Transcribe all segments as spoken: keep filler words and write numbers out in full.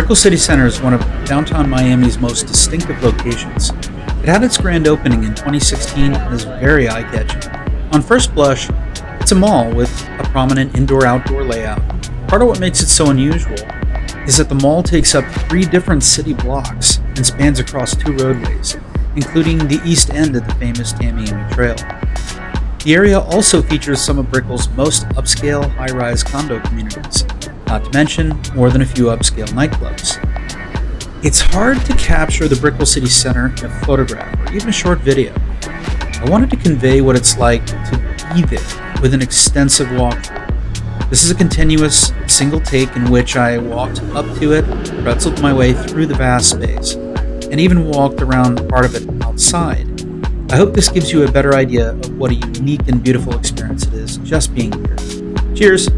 Brickell City Centre is one of downtown Miami's most distinctive locations. It had its grand opening in twenty sixteen and is very eye-catching. On first blush, it's a mall with a prominent indoor-outdoor layout. Part of what makes it so unusual is that the mall takes up three different city blocks and spans across two roadways, including the east end of the famous Tamiami Trail. The area also features some of Brickell's most upscale high-rise condo communities, not to mention more than a few upscale nightclubs. It's hard to capture the Brickell City Centre in a photograph or even a short video. I wanted to convey what it's like to be there with an extensive walkthrough. This is a continuous single take in which I walked up to it, pretzeled my way through the vast space, and even walked around part of it outside. I hope this gives you a better idea of what a unique and beautiful experience it is just being here. Cheers!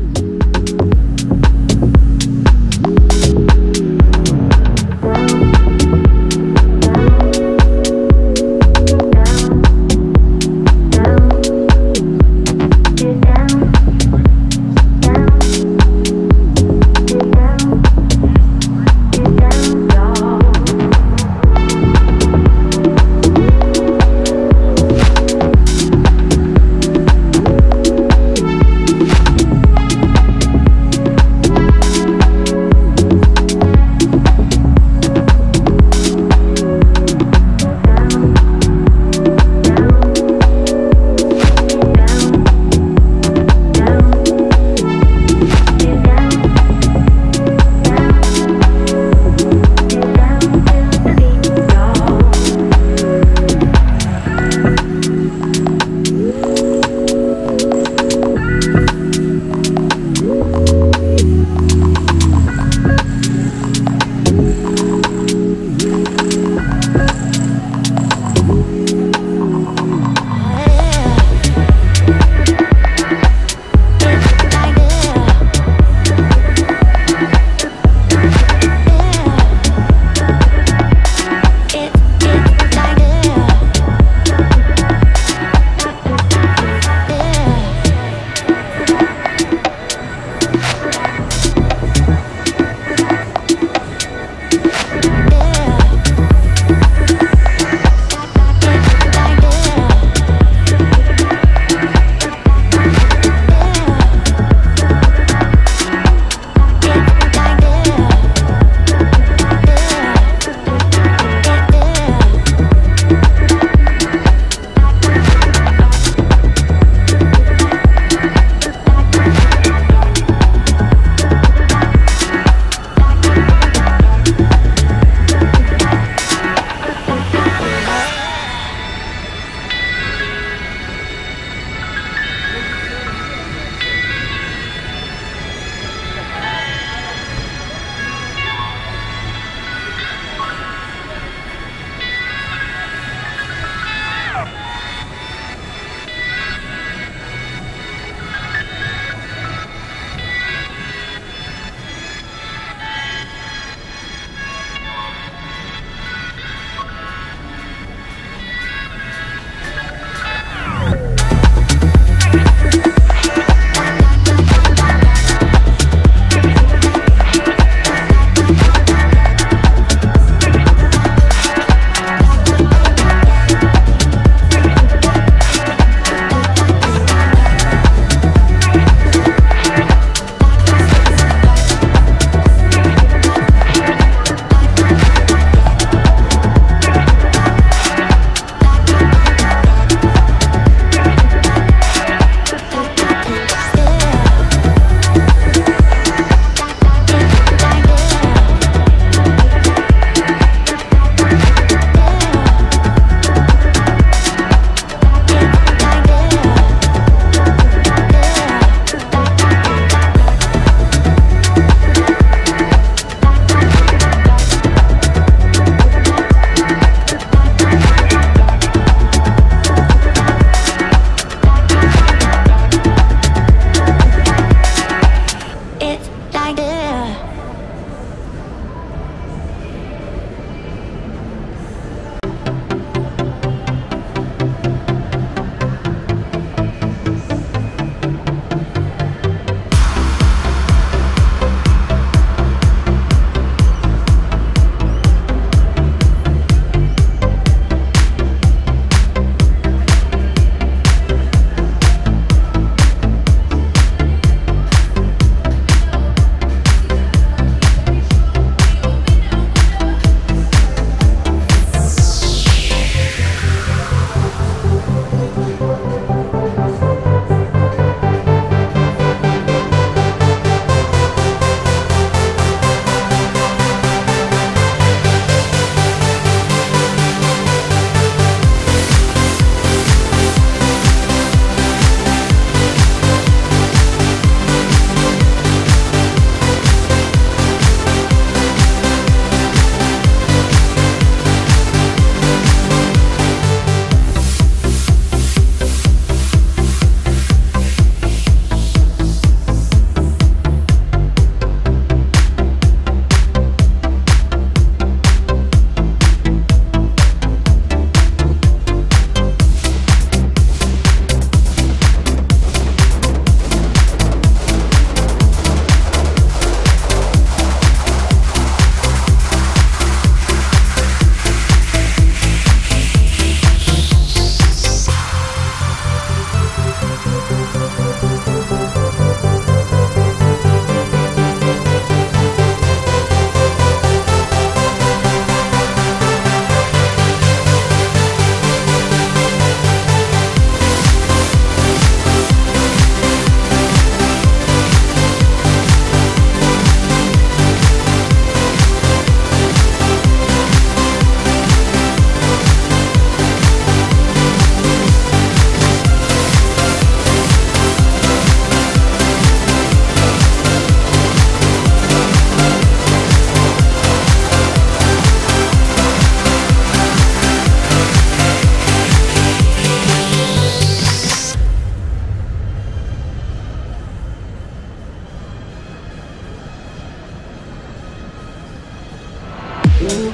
Down.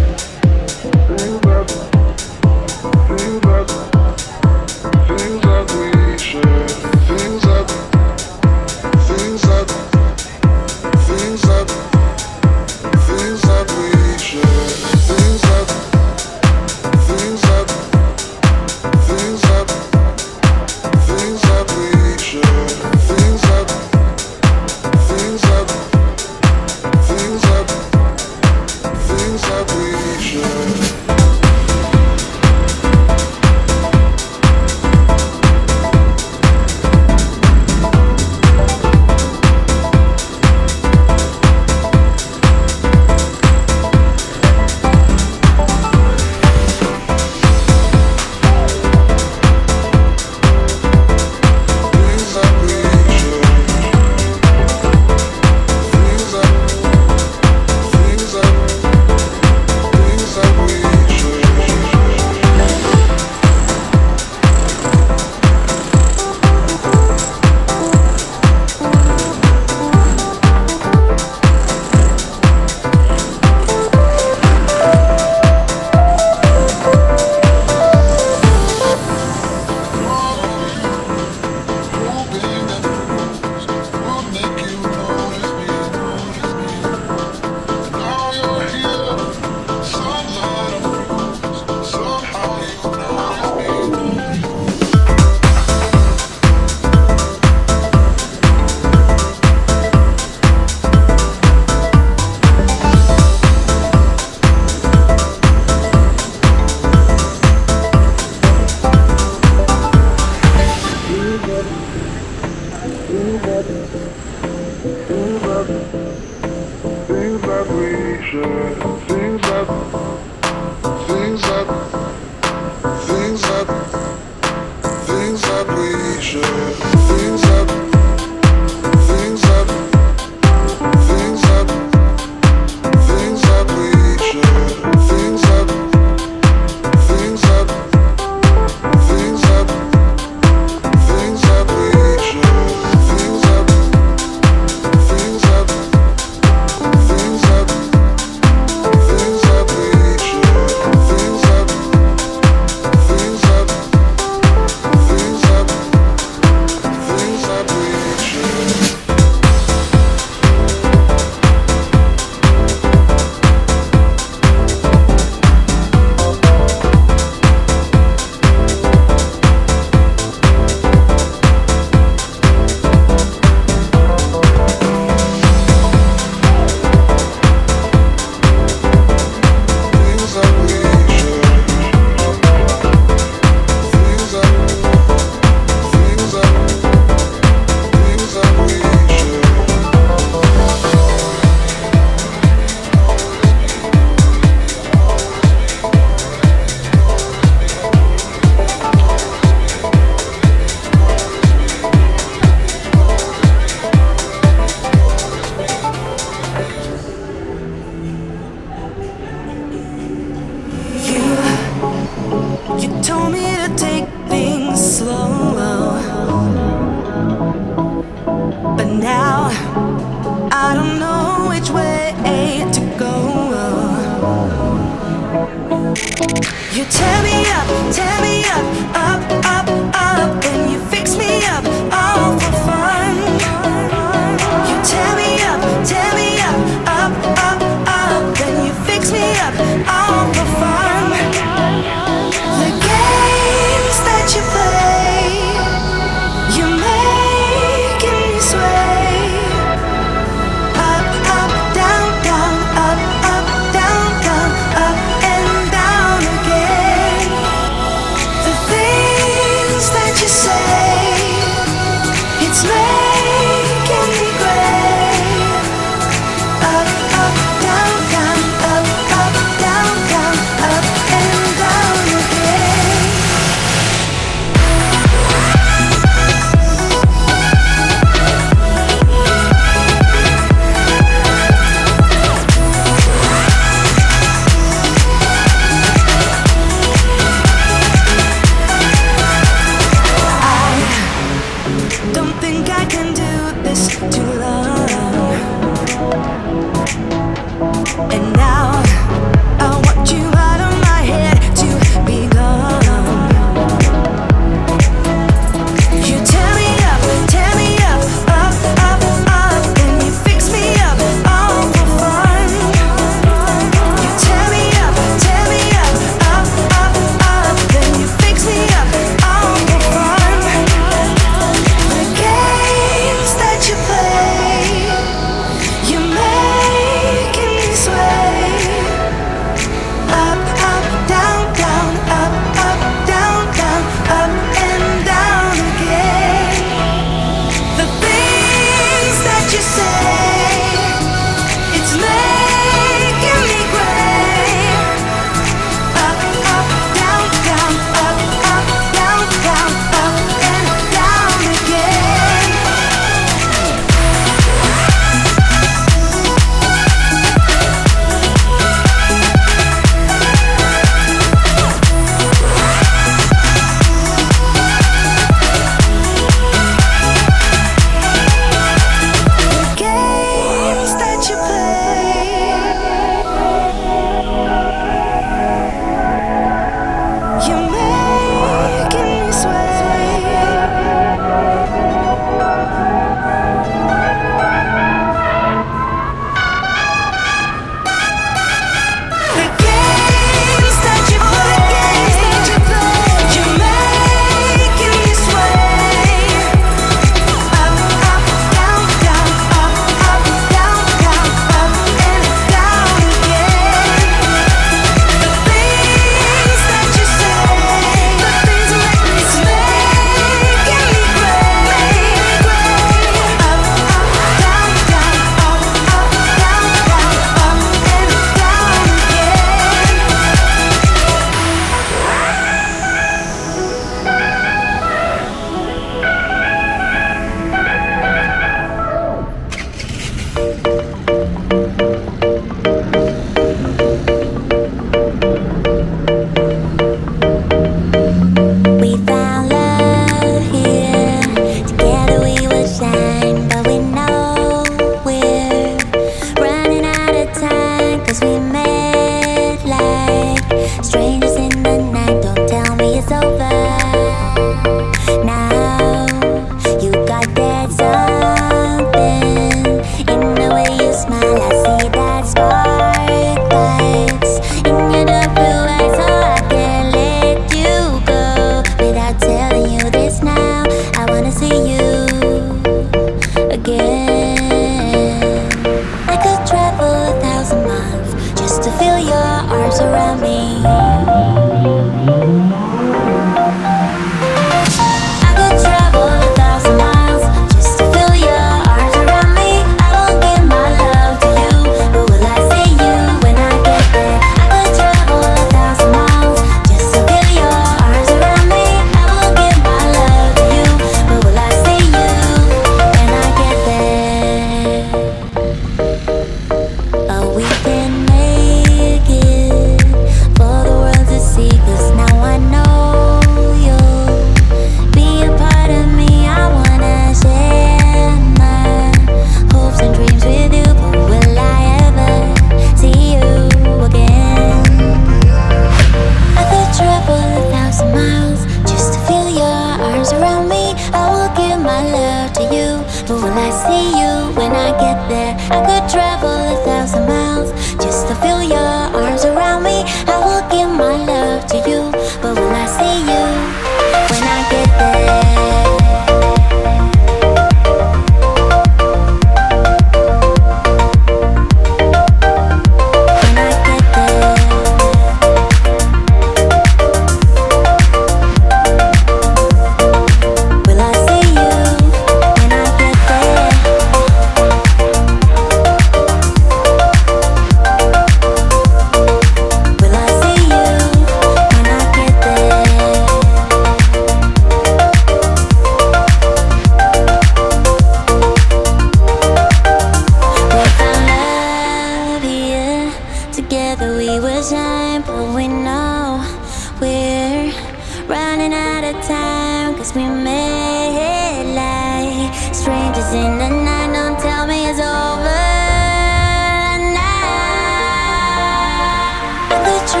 I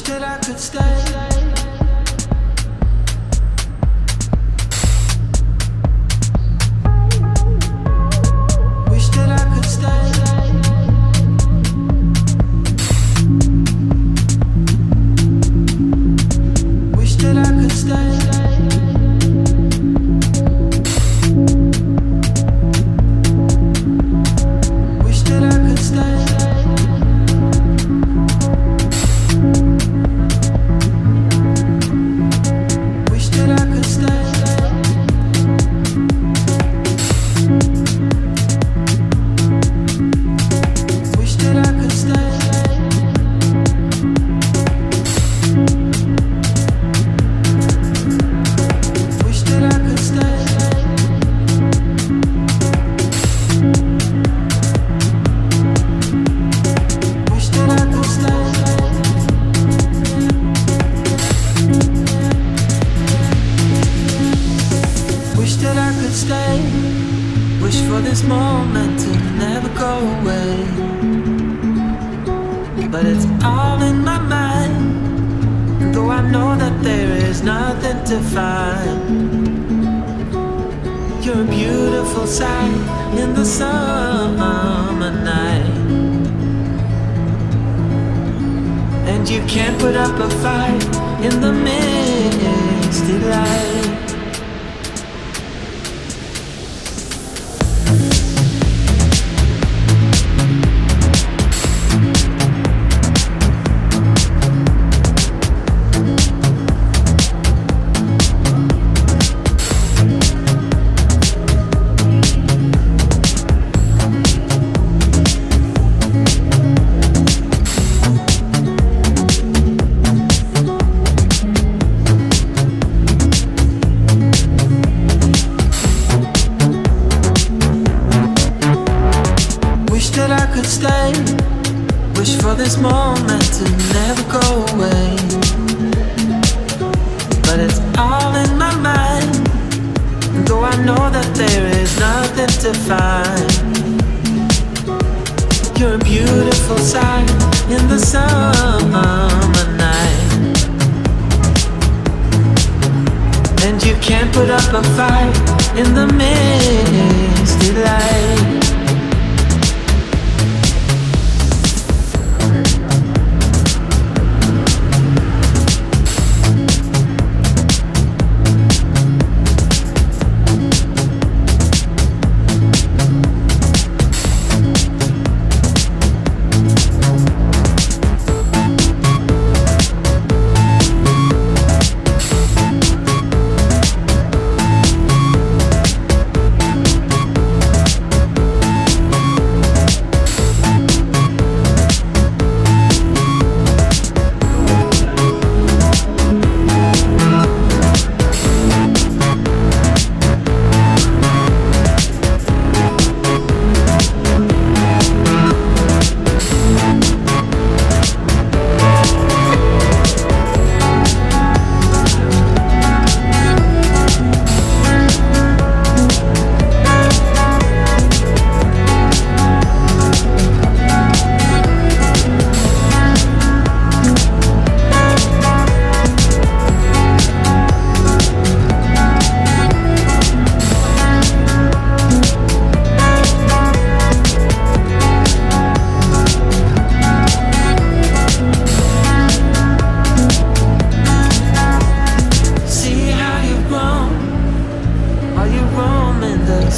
wish that I could stay. Wish for this moment to never go away, but it's all in my mind, though I know that there is nothing to find. You're a beautiful sight in the summer night, and you can't put up a fight in the misty light. Stay. Wish for this moment to never go away, but it's all in my mind, though I know that there is nothing to find. You're a beautiful sight in the summer night, and you can't put up a fight in the misty light.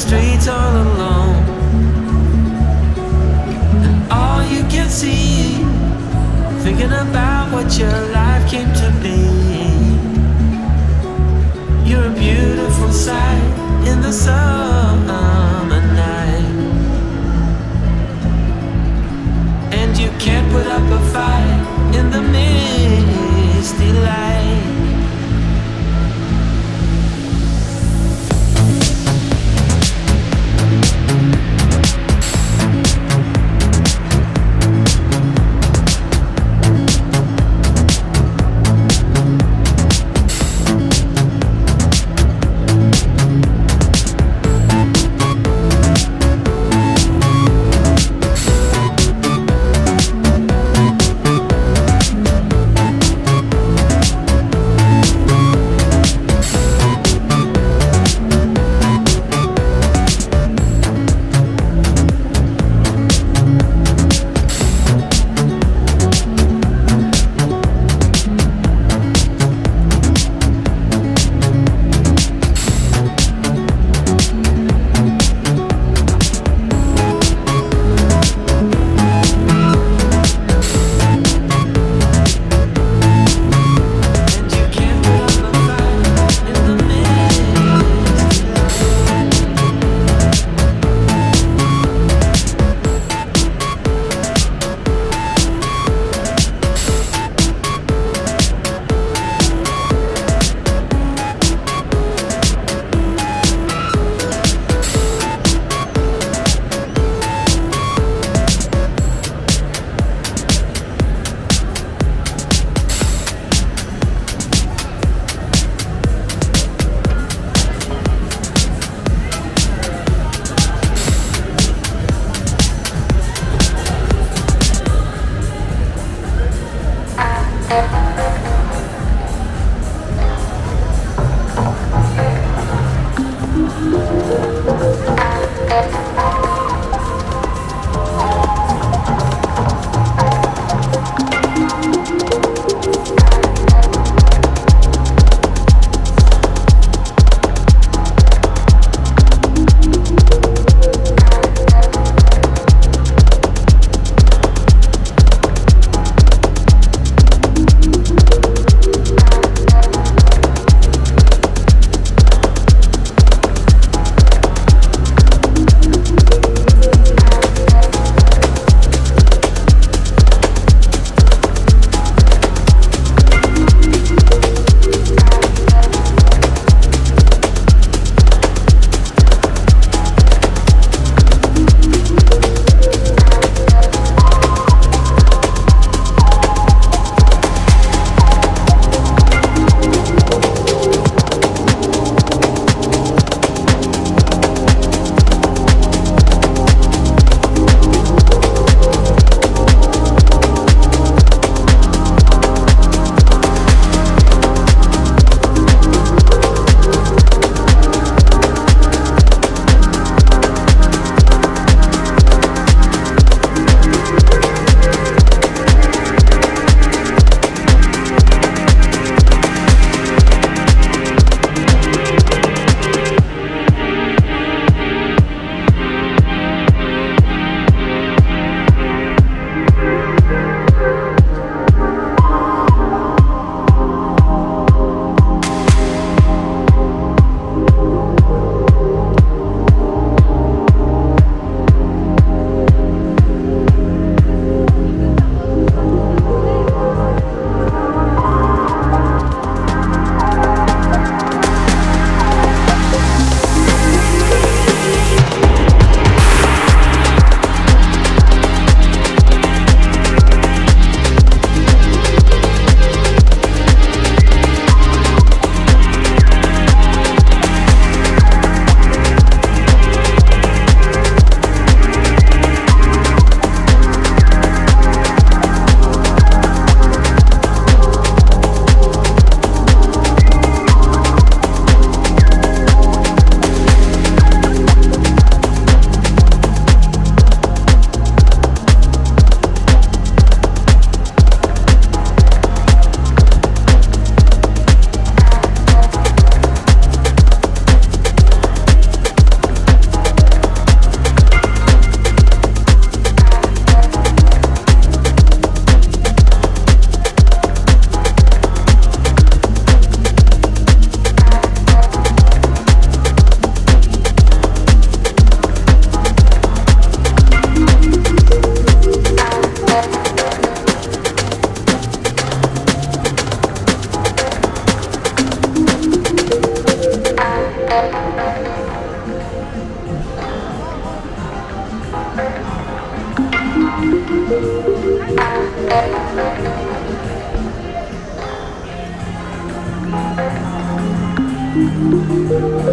Streets all alone, and all you can see, thinking about what your life came to be. You're a beautiful sight in the summer night, and you can't put up a fight in the misty light. Thank you.